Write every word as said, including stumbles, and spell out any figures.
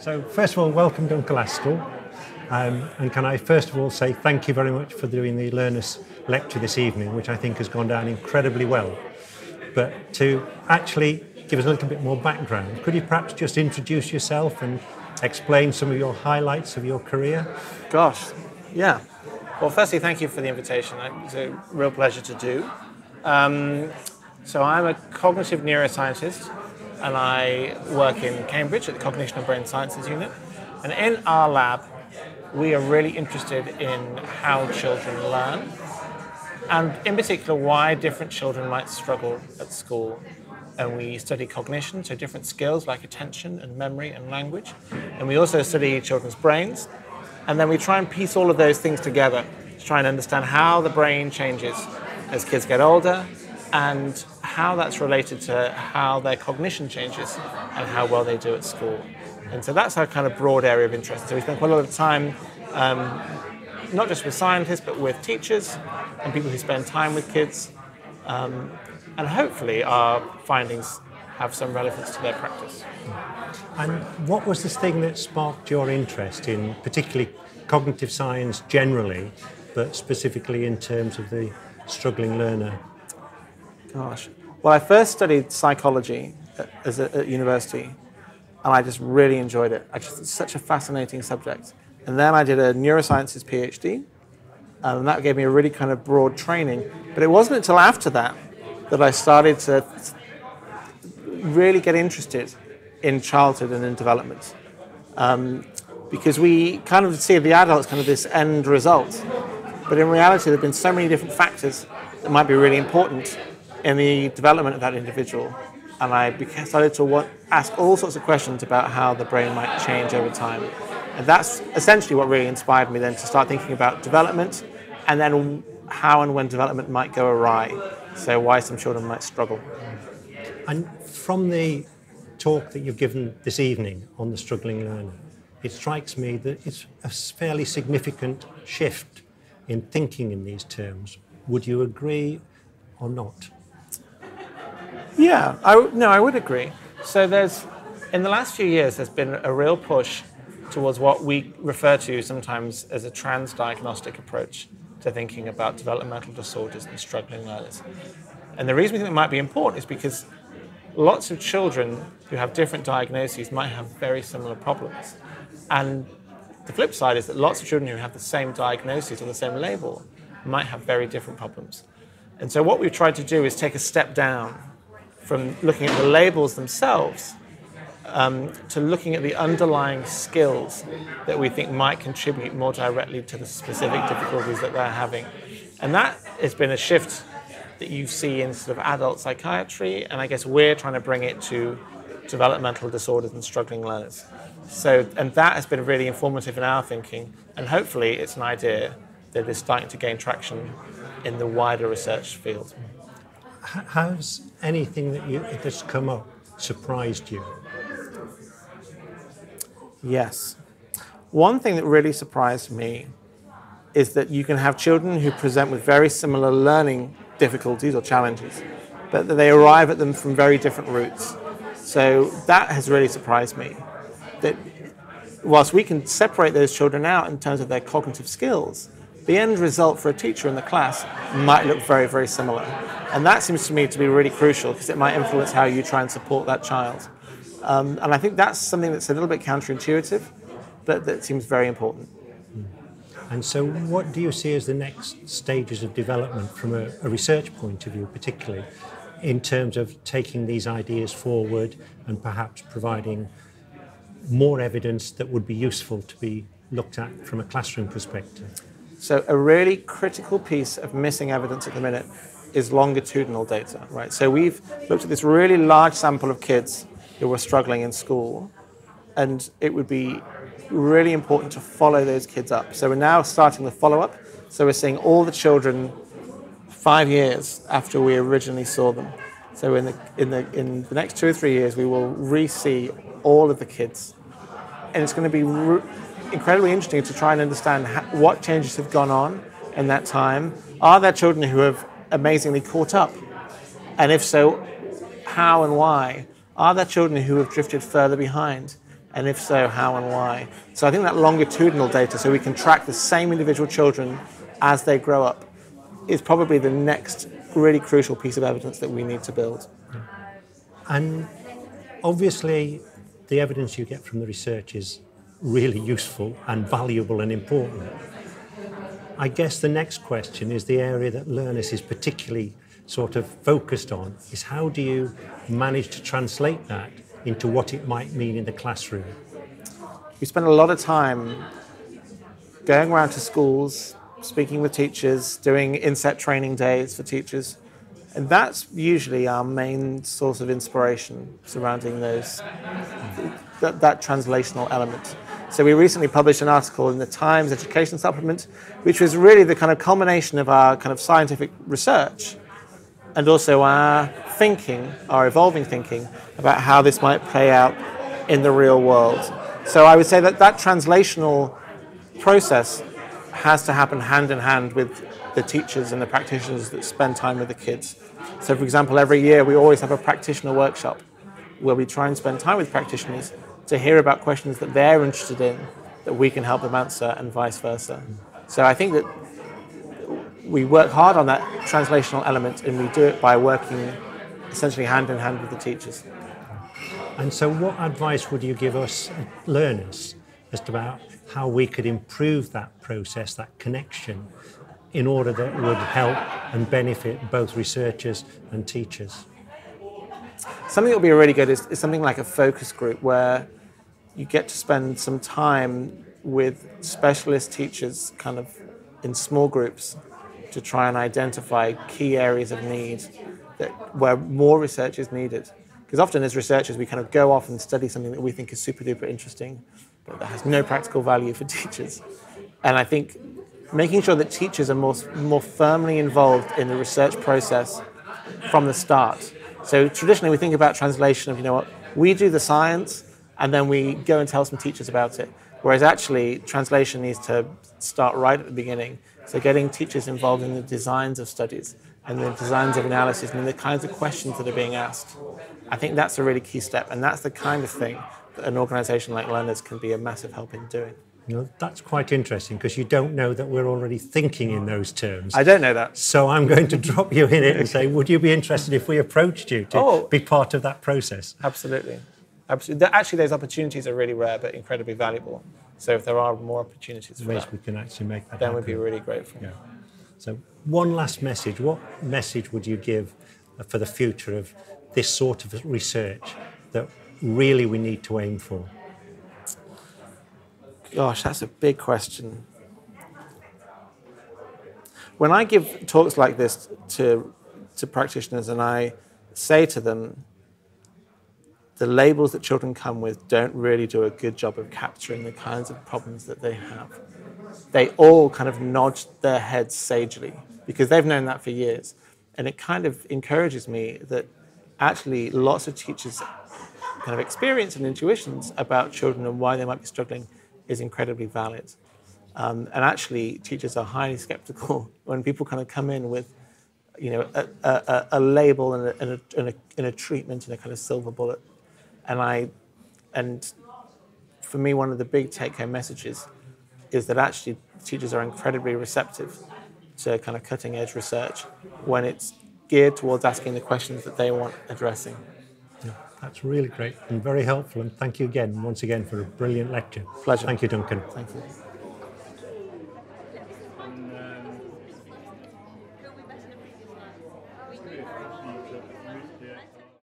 So first of all, welcome Duncan Astle. Um, and can I first of all say thank you very much for doing the Learnus lecture this evening, which I think has gone down incredibly well. But to actually give us a little bit more background, could you perhaps just introduce yourself and explain some of your highlights of your career? Gosh, yeah. Well, firstly, thank you for the invitation. It's a real pleasure to do. Um, so I'm a cognitive neuroscientist, and I work in Cambridge at the Cognition and Brain Sciences Unit. And in our lab, we are really interested in how children learn, and in particular why different children might struggle at school. And we study cognition, so different skills like attention and memory and language. And we also study children's brains. And then we try and piece all of those things together to try and understand how the brain changes as kids get older and how that's related to how their cognition changes and how well they do at school. And so that's our kind of broad area of interest. So we spend quite a lot of time, um, not just with scientists, but with teachers and people who spend time with kids. Um, and hopefully our findings have some relevance to their practice. And what was this thing that sparked your interest in particularly cognitive science generally, but specifically in terms of the struggling learner? Gosh. Well, I first studied psychology at, as a, at university. And I just really enjoyed it. I just, it's such a fascinating subject. And then I did a neurosciences PhD, and that gave me a really kind of broad training. But it wasn't until after that that I started to really get interested in childhood and in development. Um, because we kind of see the adults kind of this end result. But in reality, there have been so many different factors that might be really important in the development of that individual. And I started to want, ask all sorts of questions about how the brain might change over time. And that's essentially what really inspired me then to start thinking about development and then how and when development might go awry. So why some children might struggle. And from the talk that you've given this evening on the struggling learner, it strikes me that it's a fairly significant shift in thinking in these terms. Would you agree or not? Yeah, I, no, I would agree. So there's, in the last few years, there's been a real push towards what we refer to sometimes as a transdiagnostic approach to thinking about developmental disorders and struggling learners. And the reason we think it might be important is because lots of children who have different diagnoses might have very similar problems. And the flip side is that lots of children who have the same diagnosis or the same label might have very different problems. And so what we've tried to do is take a step down from looking at the labels themselves um, to looking at the underlying skills that we think might contribute more directly to the specific difficulties that they're having. And that has been a shift that you see in sort of adult psychiatry, and I guess we're trying to bring it to developmental disorders and struggling learners. So, and that has been really informative in our thinking, and hopefully it's an idea that is starting to gain traction in the wider research field. How's anything that you, that's come up surprised you? Yes. One thing that really surprised me is that you can have children who present with very similar learning difficulties or challenges, but that they arrive at them from very different routes. So that has really surprised me. That whilst we can separate those children out in terms of their cognitive skills, the end result for a teacher in the class might look very, very similar. And that seems to me to be really crucial because it might influence how you try and support that child. Um, and I think that's something that's a little bit counterintuitive, but that seems very important. And so what do you see as the next stages of development from a, a research point of view, particularly in terms of taking these ideas forward and perhaps providing more evidence that would be useful to be looked at from a classroom perspective? So a really critical piece of missing evidence at the minute is longitudinal data, right? So we've looked at this really large sample of kids who were struggling in school, and it would be really important to follow those kids up. So we're now starting the follow-up. So we're seeing all the children five years after we originally saw them. So in the, in the, in the next two or three years, we will re-see all of the kids. And it's going to be incredibly interesting to try and understand how, what changes have gone on in that time. Are there children who have amazingly caught up? And if so, how and why? Are there children who have drifted further behind? And if so, how and why? So I think that longitudinal data, so we can track the same individual children as they grow up, is probably the next really crucial piece of evidence that we need to build. And obviously, the evidence you get from the research is really useful and valuable and important. I guess the next question is the area that Learnus is particularly sort of focused on, is how do you manage to translate that into what it might mean in the classroom? We spend a lot of time going around to schools, speaking with teachers, doing inset training days for teachers, and that's usually our main source of inspiration surrounding those, that, that translational element. So we recently published an article in the Times Education Supplement, which was really the kind of culmination of our kind of scientific research and also our thinking, our evolving thinking, about how this might play out in the real world. So I would say that that translational process has to happen hand in hand with the teachers and the practitioners that spend time with the kids. So for example, every year we always have a practitioner workshop where we try and spend time with practitioners to hear about questions that they're interested in that we can help them answer, and vice versa. So I think that we work hard on that translational element, and we do it by working essentially hand in hand with the teachers. And so what advice would you give us learners just about how we could improve that process, that connection, in order that it would help and benefit both researchers and teachers? Something that would be really good is, is something like a focus group where you get to spend some time with specialist teachers kind of in small groups to try and identify key areas of need that, where more research is needed. Because often as researchers, we kind of go off and study something that we think is super duper interesting, but that has no practical value for teachers. And I think making sure that teachers are more, more firmly involved in the research process from the start. So traditionally, we think about translation of, you know what, we do the science, and then we go and tell some teachers about it. Whereas actually, translation needs to start right at the beginning. So getting teachers involved in the designs of studies and the designs of analysis and the kinds of questions that are being asked. I think that's a really key step, and that's the kind of thing that an organisation like Learnus can be a massive help in doing. You know, that's quite interesting, because you don't know that we're already thinking in those terms. I don't know that. So I'm going to drop you in it and say, would you be interested if we approached you to oh, be part of that process? Absolutely. Absolutely. Actually, those opportunities are really rare but incredibly valuable. So if there are more opportunities for that, we can actually make that then happen. We'd be really grateful. Yeah. So one last message. What message would you give for the future of this sort of research that really we need to aim for? Gosh, that's a big question. When I give talks like this to, to practitioners and I say to them, the labels that children come with don't really do a good job of capturing the kinds of problems that they have. They all kind of nod their heads sagely, because they've known that for years. And it kind of encourages me that actually lots of teachers' kind of experience and intuitions about children and why they might be struggling is incredibly valid. Um, and actually, teachers are highly skeptical when people kind of come in with, you know, a, a, a label and a, and, a, and, a, and a treatment and a kind of silver bullet. And I, and for me, one of the big take-home messages is that actually teachers are incredibly receptive to kind of cutting-edge research when it's geared towards asking the questions that they want addressing. Yeah, that's really great and very helpful. And thank you again, once again, for a brilliant lecture. Pleasure. Thank you, Duncan. Thank you.